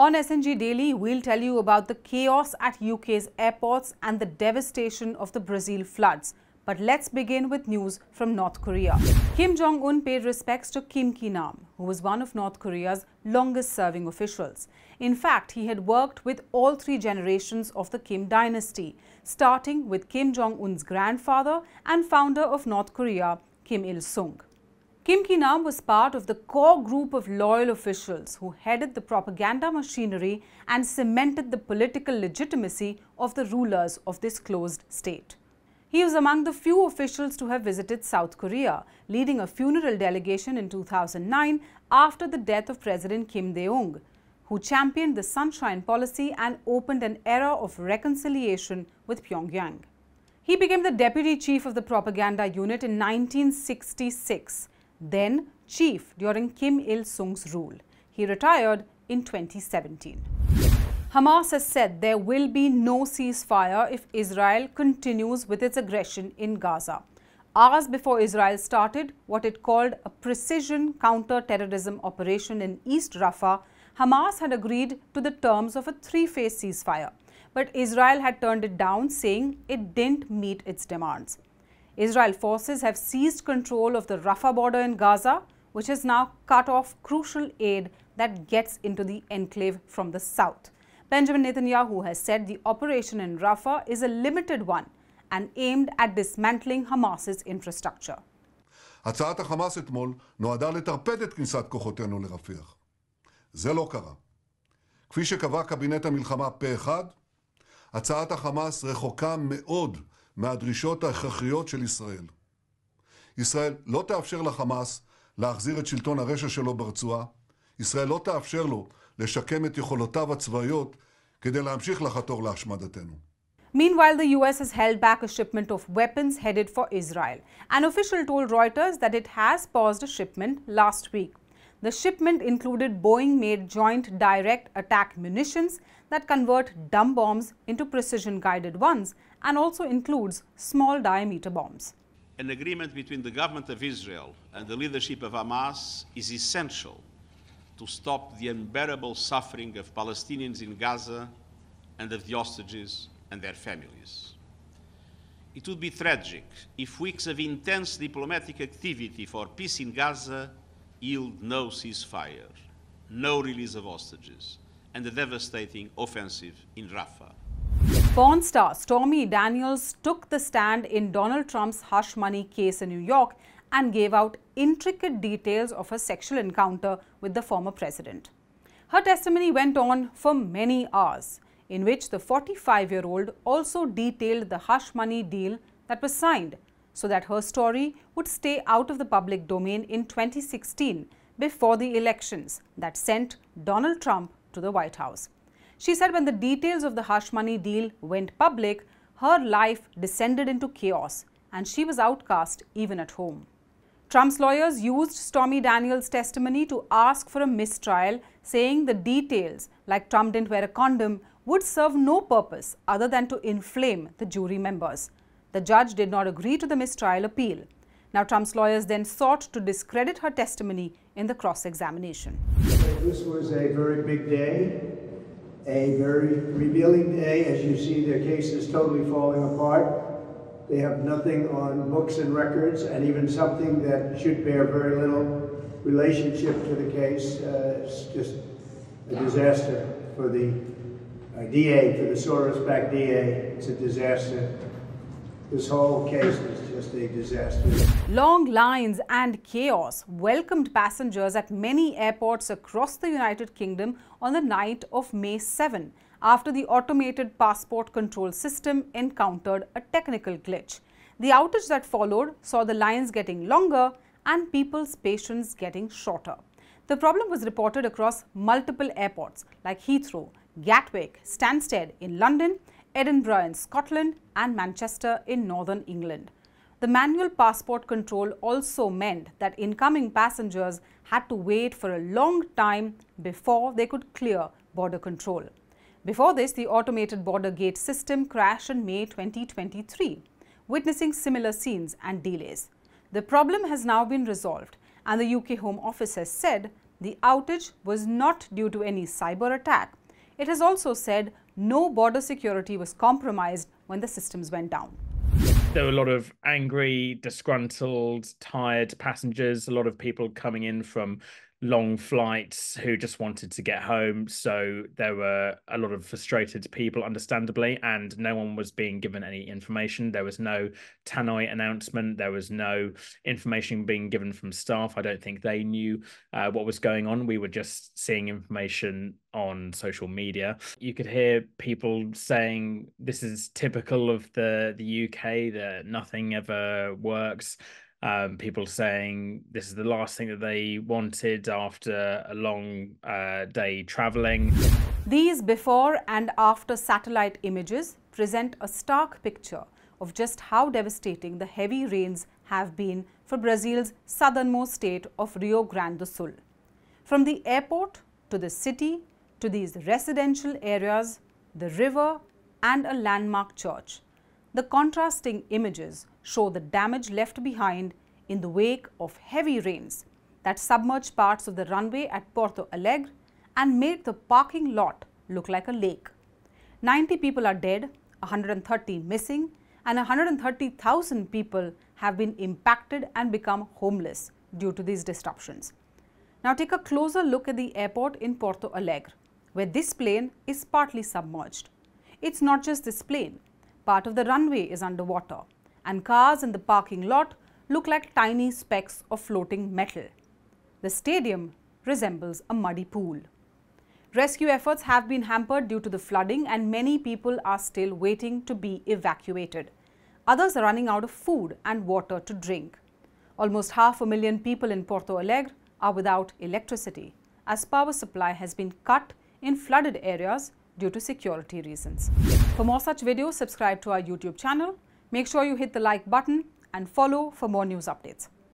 On SNG Daily, we'll tell you about the chaos at UK's airports and the devastation of the Brazil floods. But let's begin with news from North Korea. Kim Jong-un paid respects to Kim Ki-nam, who was one of North Korea's longest-serving officials. In fact, he had worked with all three generations of the Kim dynasty, starting with Kim Jong-un's grandfather and founder of North Korea, Kim Il-sung. Kim Ki-nam was part of the core group of loyal officials who headed the propaganda machinery and cemented the political legitimacy of the rulers of this closed state. He was among the few officials to have visited South Korea, leading a funeral delegation in 2009 after the death of President Kim Dae-jung, who championed the Sunshine Policy and opened an era of reconciliation with Pyongyang. He became the deputy chief of the propaganda unit in 1966. Then chief during Kim Il-sung's rule. He retired in 2017. Hamas has said there will be no ceasefire if Israel continues with its aggression in Gaza. Hours before Israel started what it called a precision counter-terrorism operation in East Rafah, Hamas had agreed to the terms of a three-phase ceasefire, but Israel had turned it down, saying it didn't meet its demands. Israel forces have seized control of the Rafah border in Gaza, which has now cut off crucial aid that gets into the enclave from the south. Benjamin Netanyahu has said the operation in Rafah is a limited one and aimed at dismantling Hamas's infrastructure. הצעת החמאס אתמול נועדה לטרפד את כניסת כוחותינו לרפיח. זה לא קרה. כפי שקבע קבינט המלחמה פה אחד, הצעת החמאס רחוקה מאוד מהדרישות ההכרחיות של ישראל. ישראל לא תאפשר לחמאס להחזיר את שלטון הרשע שלו ברצועה. ישראל לא תאפשר לו לשקם את יכולותיו הצבאיות כדי להמשיך לחתור להשמדתנו. Meanwhile, the US has held back a shipment of weapons headed for Israel. An official told Reuters that it has paused a shipment last week. The shipment included Boeing-made joint direct attack munitions that convert dumb bombs into precision-guided ones and also includes small-diameter bombs. An agreement between the government of Israel and the leadership of Hamas is essential to stop the unbearable suffering of Palestinians in Gaza and of the hostages and their families. It would be tragic if weeks of intense diplomatic activity for peace in Gaza yield no ceasefire, no release of hostages, and a devastating offensive in Rafah. Porn star Stormy Daniels took the stand in Donald Trump's hush money case in New York and gave out intricate details of her sexual encounter with the former president. Her testimony went on for many hours, in which the 45-year-old also detailed the hush money deal that was signed, so that her story would stay out of the public domain in 2016 before the elections that sent Donald Trump to the White House. She said when the details of the hush money deal went public, her life descended into chaos and she was outcast even at home. Trump's lawyers used Stormy Daniels' testimony to ask for a mistrial, saying the details, like Trump didn't wear a condom, would serve no purpose other than to inflame the jury members. The judge did not agree to the mistrial appeal. Now, Trump's lawyers then sought to discredit her testimony in the cross-examination. This was a very big day, a very revealing day. As you see, their case is totally falling apart. They have nothing on books and records, and even something that should bear very little relationship to the case. It's just a disaster for the DA, for the Soros-backed DA. It's a disaster. This whole case is just a disaster. Long lines and chaos welcomed passengers at many airports across the United Kingdom on the night of May 7 after the automated passport control system encountered a technical glitch. The outage that followed saw the lines getting longer and people's patience getting shorter. The problem was reported across multiple airports like Heathrow, Gatwick, Stansted in London, Edinburgh in Scotland and Manchester in northern England. The manual passport control also meant that incoming passengers had to wait for a long time before they could clear border control. Before this, the automated border gate system crashed in May 2023, witnessing similar scenes and delays. The problem has now been resolved, and the UK Home Office has said the outage was not due to any cyber attack. It has also said no border security was compromised when the systems went down. There were a lot of angry, disgruntled, tired passengers, a lot of people coming in from long flights who just wanted to get home. So there were a lot of frustrated people, understandably, and no one was being given any information. There was no tannoy announcement. There was no information being given from staff. I don't think they knew what was going on. We were just seeing information on social media. You could hear people saying this is typical of the UK, that nothing ever works. People saying this is the last thing that they wanted after a long day travelling. These before and after satellite images present a stark picture of just how devastating the heavy rains have been for Brazil's southernmost state of Rio Grande do Sul. From the airport to the city to these residential areas, the river and a landmark church. The contrasting images show the damage left behind in the wake of heavy rains that submerged parts of the runway at Porto Alegre and made the parking lot look like a lake. 90 people are dead, 130 missing, and 130,000 people have been impacted and become homeless due to these disruptions. Now take a closer look at the airport in Porto Alegre, where this plane is partly submerged. It's not just this plane. Part of the runway is underwater, and cars in the parking lot look like tiny specks of floating metal. The stadium resembles a muddy pool. Rescue efforts have been hampered due to the flooding, and many people are still waiting to be evacuated. Others are running out of food and water to drink. Almost 500,000 people in Porto Alegre are without electricity, as power supply has been cut in flooded areas due to security reasons. For more such videos, subscribe to our YouTube channel. Make sure you hit the like button and follow for more news updates.